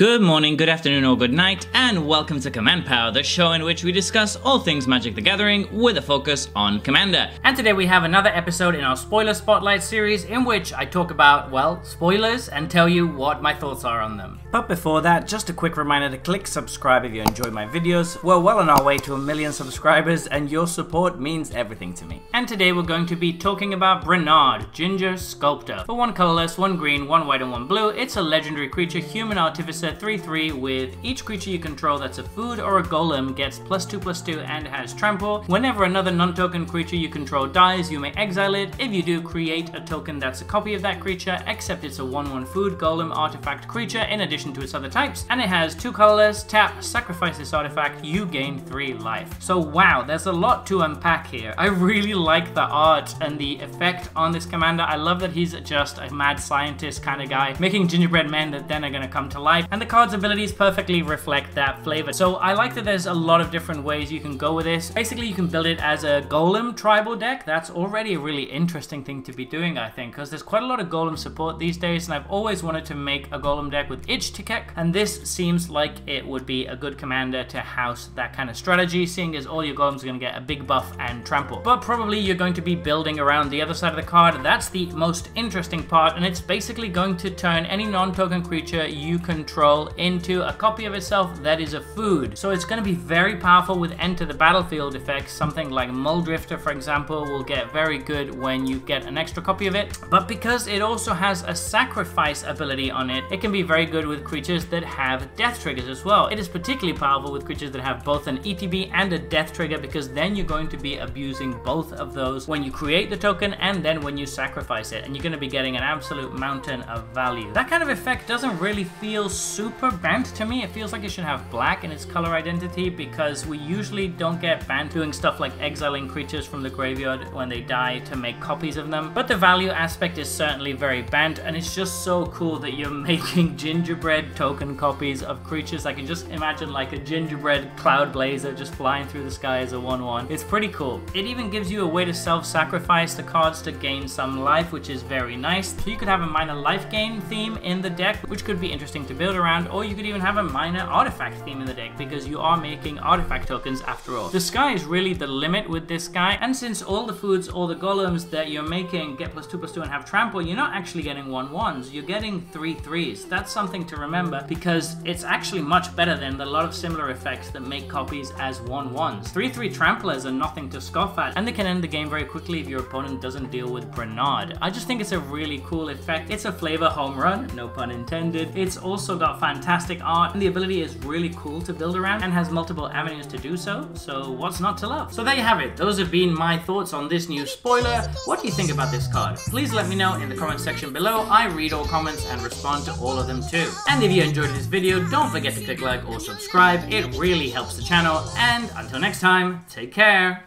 Good morning, good afternoon, or good night, and welcome to Command Power, the show in which we discuss all things Magic the Gathering with a focus on Commander. And today we have another episode in our Spoiler Spotlight series in which I talk about, well, spoilers and tell you what my thoughts are on them. But before that, just a quick reminder to click subscribe if you enjoy my videos. We're well on our way to 1 million subscribers, and your support means everything to me. And today we're going to be talking about Brenard, Ginger Sculptor. For one colorless, one green, one white, and one blue, it's a legendary creature, human artificer, 3/3 with each creature you control that's a food or a golem gets +2/+2 and has trample. Whenever another non-token creature you control dies, you may exile it. If you do, create a token that's a copy of that creature, except it's a 1/1 food golem artifact creature in addition to its other types, and it has 2 colorless. Tap, sacrifice this artifact, you gain 3 life. So wow, there's a lot to unpack here. I really like the art and the effect on this commander. I love that he's just a mad scientist kind of guy, making gingerbread men that then are gonna come to life. And the card's abilities perfectly reflect that flavor. So I like that there's a lot of different ways you can go with this. Basically, you can build it as a golem tribal deck. That's already a really interesting thing to be doing, I think, because there's quite a lot of golem support these days, and I've always wanted to make a golem deck with Itch to Keck, and this seems like it would be a good commander to house that kind of strategy, seeing as all your golems are going to get a big buff and trample. But probably you're going to be building around the other side of the card. That's the most interesting part, and it's basically going to turn any non-token creature you control into a copy of itself that is a food. So it's going to be very powerful with enter the battlefield effects. Something like Moldrifter, for example, will get very good when you get an extra copy of it. But because it also has a sacrifice ability on it, it can be very good with creatures that have death triggers as well. It is particularly powerful with creatures that have both an ETB and a death trigger, because then you're going to be abusing both of those when you create the token and then when you sacrifice it, and you're going to be getting an absolute mountain of value. That kind of effect doesn't really feel super banned to me. It feels like it should have black in its color identity, because we usually don't get banned doing stuff like exiling creatures from the graveyard when they die to make copies of them. But the value aspect is certainly very banned, and it's just so cool that you're making gingerbread token copies of creatures. I can just imagine like a gingerbread Cloud Blazer just flying through the sky as a 1/1. It's pretty cool. It even gives you a way to self-sacrifice the cards to gain some life, which is very nice. So you could have a minor life gain theme in the deck, which could be interesting to build around, or you could even have a minor artifact theme in the deck, because you are making artifact tokens after all. The sky is really the limit with this guy, and since all the foods, all the golems that you're making get +2/+2 and have trample, you're not actually getting 1/1s, you're getting 3/3s. That's something to remember, because it's actually much better than a lot of similar effects that make copies as 1/1s. 3/3 tramplers are nothing to scoff at, and they can end the game very quickly if your opponent doesn't deal with Brenard. I just think it's a really cool effect. It's a flavor home run, no pun intended. It's also got fantastic art, and the ability is really cool to build around and has multiple avenues to do so, so what's not to love? So there you have it. Those have been my thoughts on this new spoiler. What do you think about this card? Please let me know in the comment section below. I read all comments and respond to all of them too. And if you enjoyed this video, don't forget to click like or subscribe. It really helps the channel, and until next time, take care.